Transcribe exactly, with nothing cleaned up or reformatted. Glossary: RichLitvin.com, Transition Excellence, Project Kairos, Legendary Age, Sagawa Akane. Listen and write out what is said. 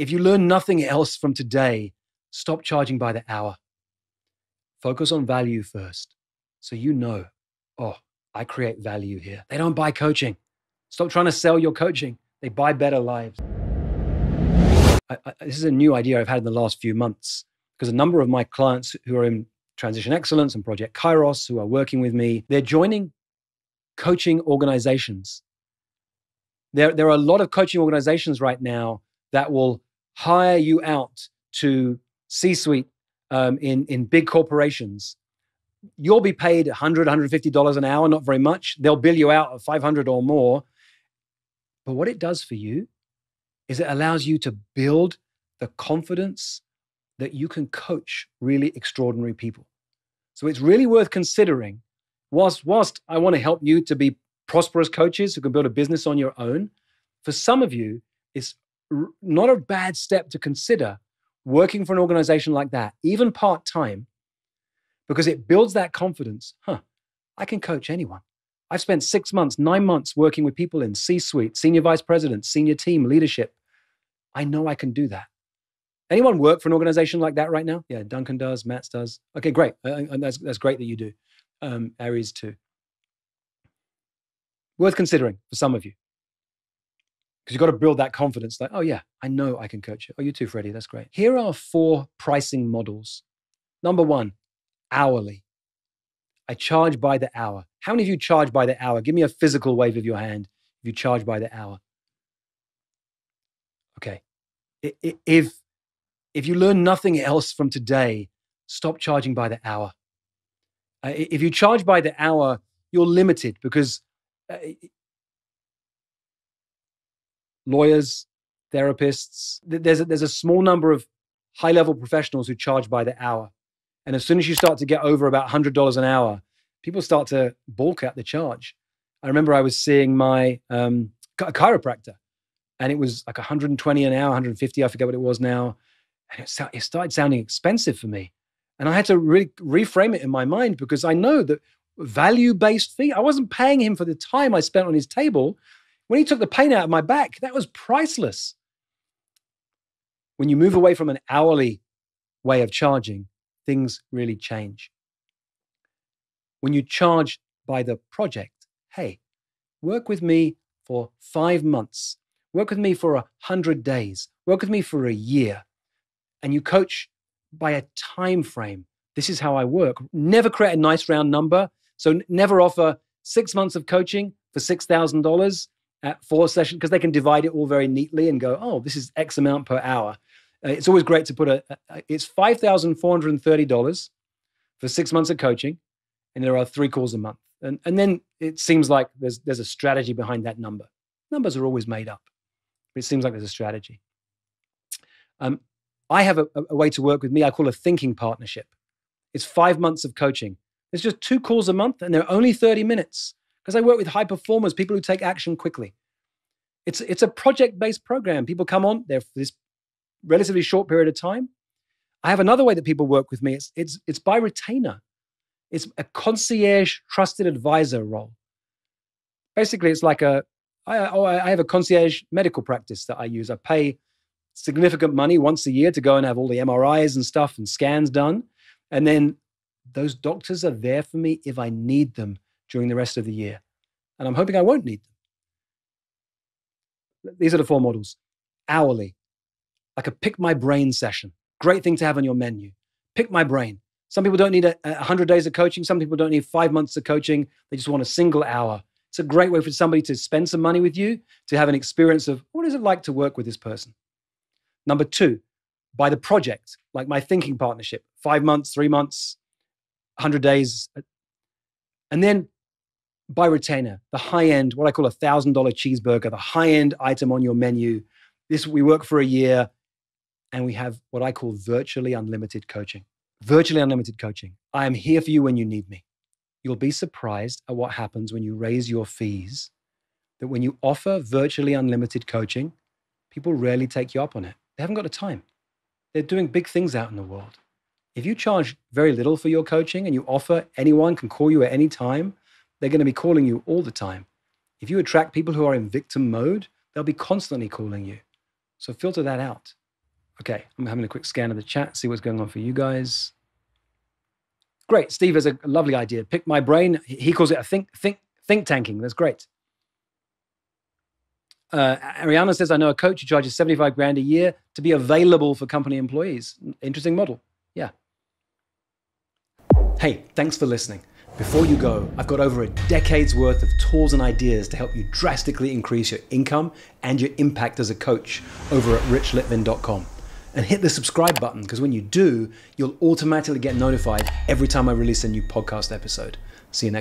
If you learn nothing else from today, stop charging by the hour. Focus on value first. So you know, oh, I create value here. They don't buy coaching. Stop trying to sell your coaching. They buy better lives. I, I, this is a new idea I've had in the last few months, because a number of my clients who are in Transition Excellence and Project Kairos, who are working with me, they're joining coaching organizations. There, there are a lot of coaching organizations right now that will hire you out to C-suite um, in, in big corporations. You'll be paid one hundred, one hundred fifty dollars an hour, not very much. They'll bill you out at five hundred dollars or more. But what it does for you is it allows you to build the confidence that you can coach really extraordinary people. So it's really worth considering. Whilst, whilst I want to help you to be prosperous coaches who can build a business on your own, for some of you, it's not a bad step to consider working for an organization like that, even part-time, because it builds that confidence. Huh, I can coach anyone. I've spent six months, nine months working with people in C-suite, senior vice presidents, senior team, leadership. I know I can do that. Anyone work for an organization like that right now? Yeah, Duncan does, Matt does. Okay, great. Uh, and that's, that's great that you do. Um, Aries too. Worth considering for some of you. Because you've got to build that confidence. Like, oh yeah, I know I can coach you. Oh, you too, Freddie. That's great. Here are four pricing models. Number one, hourly. I charge by the hour. How many of you charge by the hour? Give me a physical wave of your hand if you charge by the hour. Okay. If If you learn nothing else from today, stop charging by the hour. Uh, if you charge by the hour, you're limited because uh, lawyers, therapists, there's a, there's a small number of high-level professionals who charge by the hour. And as soon as you start to get over about one hundred dollars an hour, people start to balk at the charge. I remember I was seeing my um, ch- chiropractor, and it was like one hundred twenty an hour, one hundred fifty, I forget what it was now. And it started sounding expensive for me. And I had to really reframe it in my mind, because I know that value-based fee, I wasn't paying him for the time I spent on his table. When he took the pain out of my back, that was priceless. When you move away from an hourly way of charging, things really change. When you charge by the project, hey, work with me for five months. Work with me for one hundred days. Work with me for a year. And you coach by a time frame. This is how I work. Never create a nice round number. So never offer six months of coaching for six thousand dollars at four sessions, because they can divide it all very neatly and go, oh, this is X amount per hour. Uh, it's always great to put a, a it's five thousand four hundred thirty dollars for six months of coaching, and there are three calls a month. And, and then it seems like there's, there's a strategy behind that number. Numbers are always made up, but it seems like there's a strategy. Um, I have a, a way to work with me I call a thinking partnership. It's five months of coaching. There's just two calls a month, and they're only thirty minutes, because I work with high performers, people who take action quickly. It's, it's a project-based program. People come on there for this relatively short period of time. I have another way that people work with me. It's, it's, it's by retainer. It's a concierge trusted advisor role. Basically, it's like a, I, oh, I have a concierge medical practice that I use. I pay significant money once a year to go and have all the M R Is and stuff and scans done. And then those doctors are there for me if I need them during the rest of the year. And I'm hoping I won't need them. These are the four models. Hourly, like a pick my brain session. Great thing to have on your menu. Pick my brain. Some people don't need a, a hundred days of coaching. Some people don't need five months of coaching. They just want a single hour. It's a great way for somebody to spend some money with you, to have an experience of what is it like to work with this person? Number two, by the project, like my thinking partnership, five months, three months, one hundred days. And then by retainer, the high end, what I call a one thousand dollar cheeseburger, the high end item on your menu. This, we work for a year, and we have what I call virtually unlimited coaching. Virtually unlimited coaching. I am here for you when you need me. You'll be surprised at what happens when you raise your fees, that when you offer virtually unlimited coaching, people rarely take you up on it. They haven't got the time. They're doing big things out in the world. If you charge very little for your coaching and you offer anyone can call you at any time, they're going to be calling you all the time. If you attract people who are in victim mode, they'll be constantly calling you. So filter that out. Okay, I'm having a quick scan of the chat, see what's going on for you guys. Great, Steve has a lovely idea. Pick my brain. He calls it a think think think tanking. That's great. Uh, Ariana says, I know a coach who charges seventy-five grand a year to be available for company employees. Interesting model. Yeah. Hey, thanks for listening. Before you go, I've got over a decade's worth of tools and ideas to help you drastically increase your income and your impact as a coach over at rich litvin dot com. And hit the subscribe button, because when you do, you'll automatically get notified every time I release a new podcast episode. See you next time.